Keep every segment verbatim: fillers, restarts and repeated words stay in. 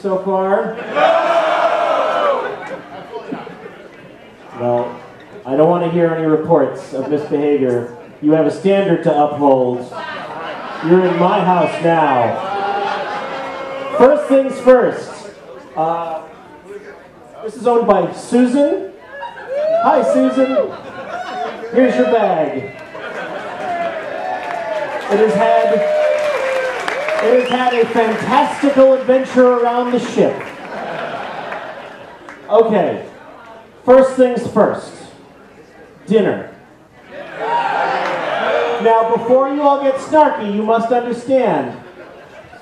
So far? Well, I don't want to hear any reports of misbehavior. You have a standard to uphold. You're in my house now. First things first. Uh, this is owned by Susan. Hi, Susan. Here's your bag. It has had... It has had a fantastical adventure around the ship. Okay, first things first, dinner. Now, before you all get snarky, you must understand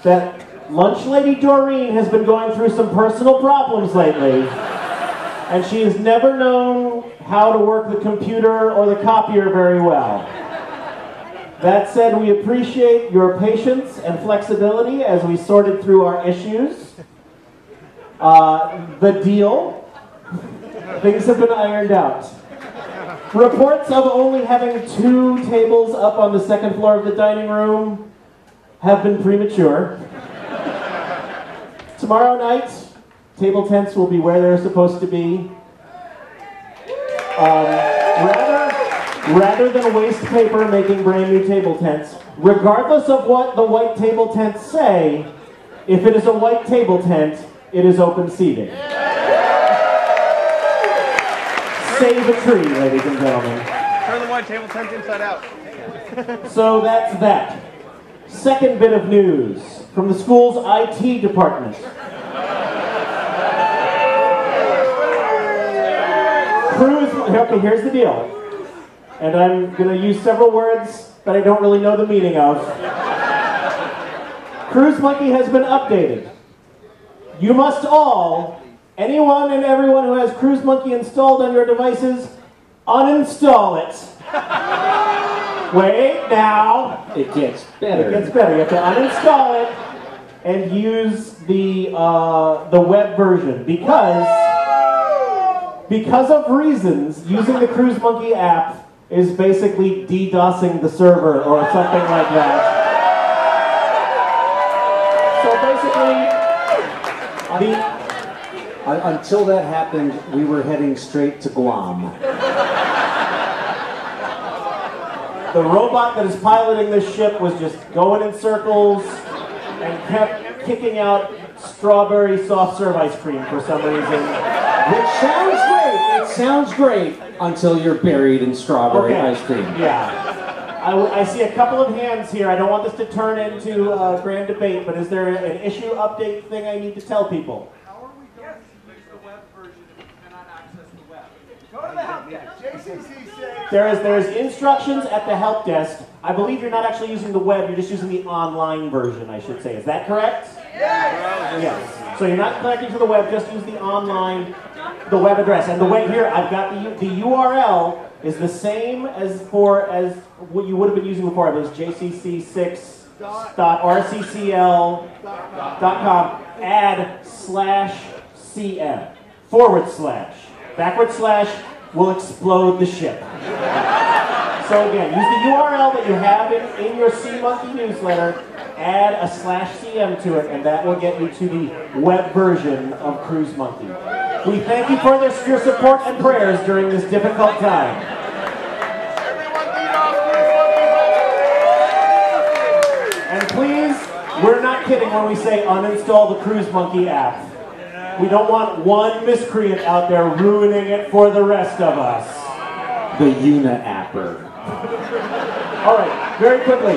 that Lunch Lady Doreen has been going through some personal problems lately, and she has never known how to work the computer or the copier very well. That said, we appreciate your patience and flexibility as we sorted through our issues. Uh, the deal. Things have been ironed out. Reports of only having two tables up on the second floor of the dining room have been premature. Tomorrow night, table tents will be where they're supposed to be. Um, Rather than waste paper making brand new table tents, regardless of what the white table tents say, if it is a white table tent, it is open seating. Yeah. Save a tree, ladies and gentlemen. Turn the white table tent inside out. So that's that. Second bit of news from the school's I T department. Cruise, okay, here's the deal. And I'm going to use several words that I don't really know the meaning of. Cruise Monkey has been updated. You must all, anyone and everyone who has Cruise Monkey installed on your devices, uninstall it. Wait now. It gets better. It gets better. You have to uninstall it and use the, uh, the web version because, because of reasons, using the Cruise Monkey app is basically DDoSing the server or something like that. So basically, the... I, until that happened, we were heading straight to Guam. The robot that is piloting this ship was just going in circles and kept kicking out strawberry soft serve ice cream for some reason. Which sounds great, it sounds great. Until you're buried in strawberry okay. ice cream. Yeah. I, I see a couple of hands here. I don't want this to turn into a uh, grand debate, but is there an issue update thing I need to tell people? How are we going to use the web version if we cannot access the web? Go to the help desk. J C C six. There is, there's instructions at the help desk. I believe you're not actually using the web. You're just using the online version, I should say. Is that correct? Yes. Yes. So you're not connecting to the web. Just use the online. The web address, and the way here I've got the the U R L is the same as for as what you would have been using before. It was J C C six dot R C C L dot com add slash C M forward slash backward slash will explode the ship. So again, use the U R L that you have in, in your Sea Monkey newsletter. Add a slash C M to it, and that will get you to the web version of Cruise Monkey. We thank you for this, your support and prayers during this difficult time. And please, we're not kidding when we say uninstall the Cruise Monkey app. We don't want one miscreant out there ruining it for the rest of us. The Una-apper. All right, very quickly.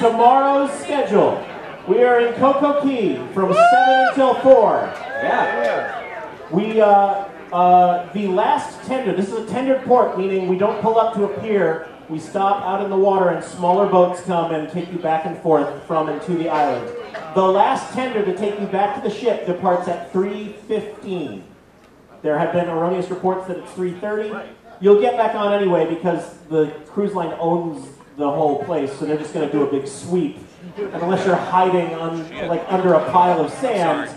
Tomorrow's schedule. We are in Coco Cay from seven until four. Yeah. We, uh, uh, the last tender, this is a tendered port, meaning we don't pull up to a pier, we stop out in the water and smaller boats come and take you back and forth from and to the island. The last tender to take you back to the ship departs at three fifteen. There have been erroneous reports that it's three thirty. You'll get back on anyway because the cruise line owns the whole place, so they're just going to do a big sweep. And unless you're hiding on, like under a pile of sand,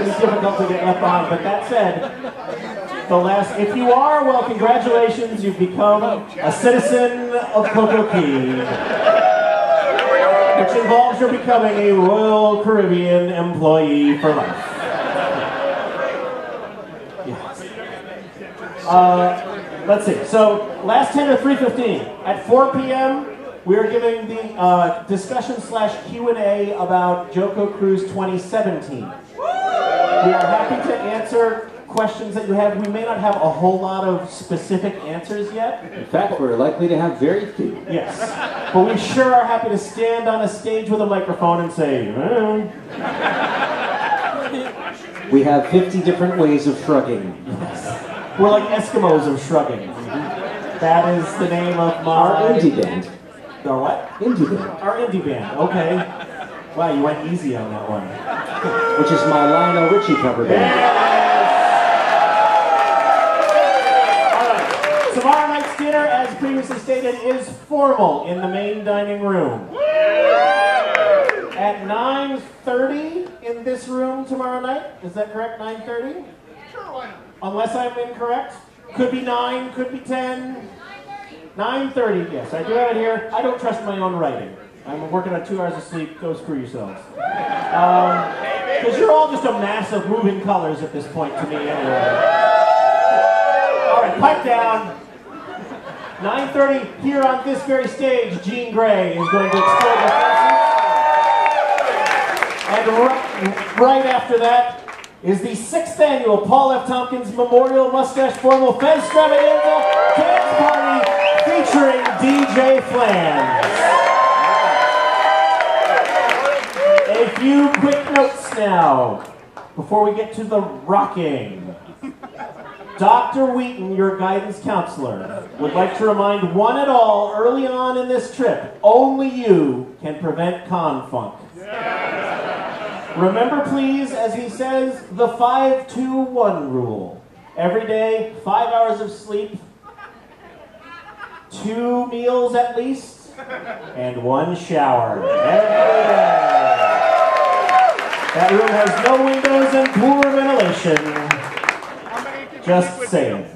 it's difficult to get left behind. But that said, the last, if you are, well, congratulations, you've become a citizen of Coco Cay. which involves your becoming a Royal Caribbean employee for life. Yes. Uh, let's see. So last hint of three fifteen at four p m we are giving the uh, discussion slash Q and A about JoCo Cruise twenty seventeen. We are happy to answer questions that you have. We may not have a whole lot of specific answers yet. In fact, we're likely to have very few. Yes. But we sure are happy to stand on a stage with a microphone and say, eh. We have fifty different ways of shrugging. Yes. We're like Eskimos of shrugging. That is the name of my... Our indie band. Our what? Indie band. Our indie band, okay. Wow, you went easy on that one. Which is my Lionel Richie cover band. Yeah. Tomorrow night's dinner, as previously stated, is formal in the main dining room. At nine thirty in this room tomorrow night, is that correct, nine thirty? Sure, why not? Unless I'm incorrect. Could be nine, could be ten. nine thirty, yes, I do have it here. I don't trust my own writing. I'm working on two hours of sleep, go screw yourselves. Because um, you're all just a mass of moving colors at this point to me anyway. All right, pipe down. nine thirty here on this very stage, Jean Grae is going to explore the fashion. And right, right after that is the sixth annual Paul F. Tompkins Memorial Mustache Formal Fez Extravaganza Dance Party featuring D J Flans. A few quick notes now before we get to the rocking. Doctor Wheaton, your guidance counselor, would like to remind one and all early on in this trip, only you can prevent con funk. Yeah. Remember, please, as he says, the five two one rule. Every day, five hours of sleep, two meals at least, and one shower. That room has no windows and poor ventilation. Just saying.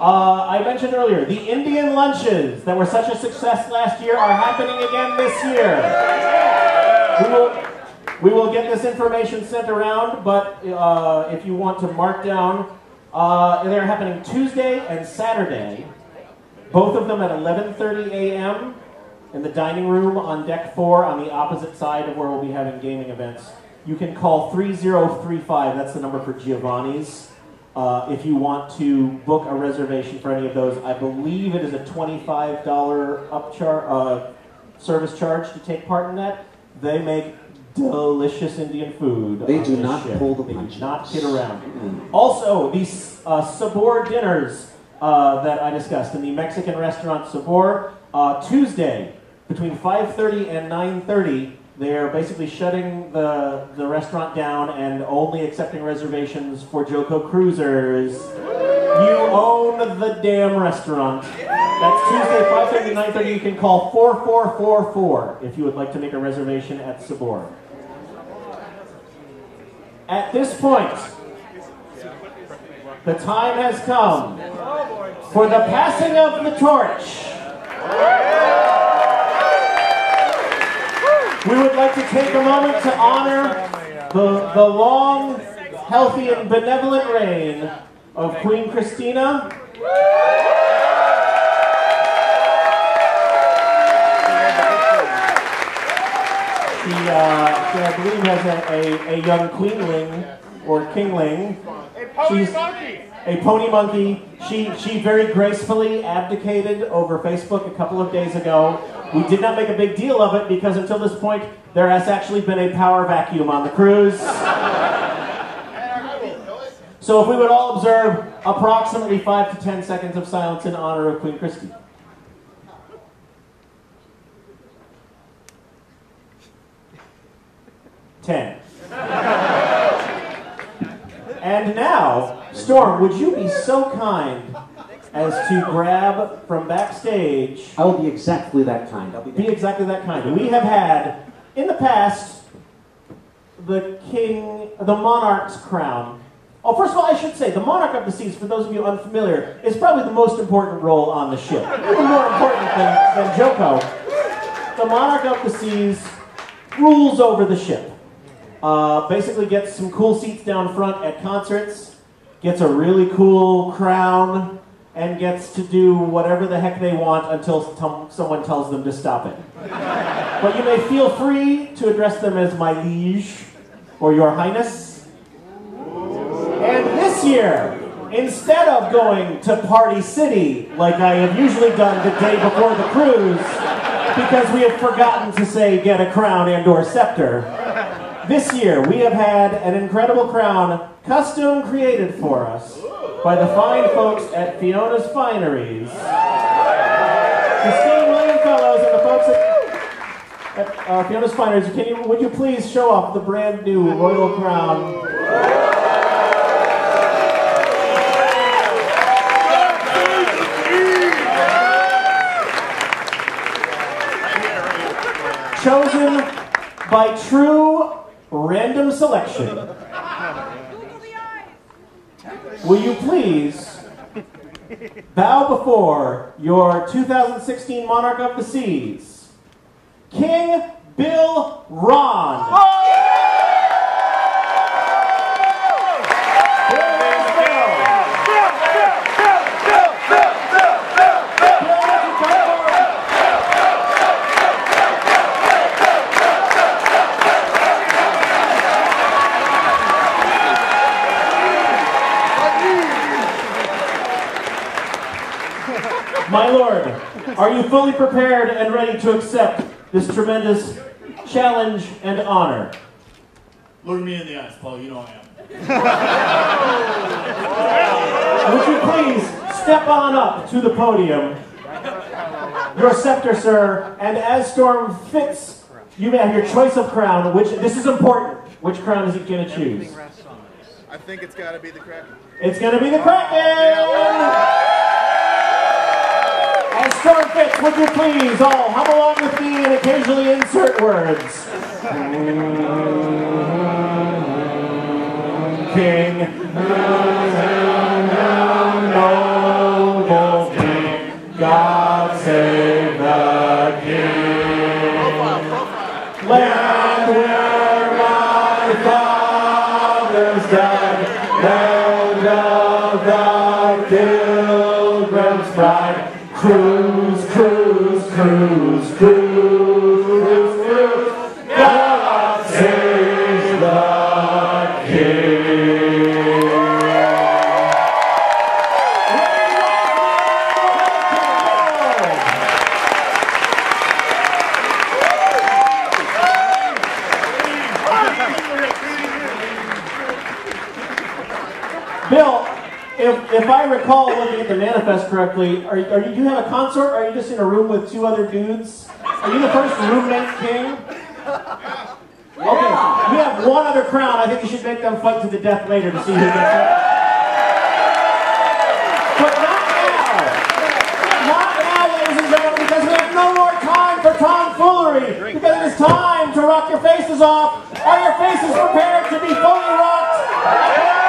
Uh, I mentioned earlier, the Indian lunches that were such a success last year are happening again this year. We will, we will get this information sent around, but uh, if you want to mark down, uh, they're happening Tuesday and Saturday, both of them at eleven thirty a m in the dining room on deck four on the opposite side of where we'll be having gaming events. You can call three zero three five, that's the number for Giovanni's. Uh, if you want to book a reservation for any of those, I believe it is a twenty-five dollar upchar- uh, service charge to take part in that. They make delicious Indian food. They do not pull the punches. They do not kid around. Mm-hmm. Also, these uh, Sabor dinners uh, that I discussed in the Mexican restaurant Sabor, uh, Tuesday between five thirty and nine thirty. They're basically shutting the, the restaurant down and only accepting reservations for JoCo Cruisers. You own the damn restaurant. That's Tuesday, five thirty to nine thirty. You can call four four four four if you would like to make a reservation at Sabor. At this point, the time has come for the passing of the torch. We would like to take a moment to honor the, the long, healthy, and benevolent reign of Queen Christina. She, uh, she I believe, has a, a, a young queenling, or kingling. She's a pony monkey. She, she very gracefully abdicated over Facebook a couple of days ago. We did not make a big deal of it because until this point, there has actually been a power vacuum on the cruise. So if we would all observe approximately five to ten seconds of silence in honor of Queen Christina. ten. And now, Storm, would you be so kind as to grab from backstage... I will be exactly that kind. I'll be, be exactly that kind. We have had, in the past, the king, the monarch's crown. Oh, first of all, I should say, the monarch of the seas, for those of you unfamiliar, is probably the most important role on the ship. Even more important than, than JoCo. the monarch of the seas rules over the ship. Uh, basically gets some cool seats down front at concerts, gets a really cool crown, and gets to do whatever the heck they want until t- someone tells them to stop it. But you may feel free to address them as my liege or your highness. And this year, instead of going to Party City like I have usually done the day before the cruise, because we have forgotten to say get a crown and or scepter, this year, we have had an incredible crown custom created for us by the fine folks at Fiona's Fineries. The Steve Lane Fellows and the folks at, at uh, Fiona's Fineries, can you, would you please show off the brand new royal crown? Chosen by true random selection. Will you please bow before your two thousand sixteen Monarch of the Seas, King Bill Rahn. My lord, are you fully prepared and ready to accept this tremendous challenge and honor? Look me in the eyes, Paul. You know I am. Would you please step on up to the podium? Your scepter, sir, and as storm fits, you may have your choice of crown. Which this is important. Which crown is it going to choose? I think it's got to be the Kraken. It's going to be the Kraken. As storm fits, would you please all hum along with me and occasionally insert words. King, noble King, God save the King. Land where my fathers died, land of the pilgrim's pride. Cruise, cruise, cruise, cruise, cruise, cruise, God save the King. Bill, if, if I recall looking at the manifest correctly, are, are you, do you have a consort or are you just in a room with two other dudes? Are you the first roommate king? Okay, you have one other crown. I think you should make them fight to the death later to see who gets it. But not now! Not now, ladies and gentlemen, because we have no more time for tomfoolery, because it is time to rock your faces off. Are your faces prepared to be fully rocked?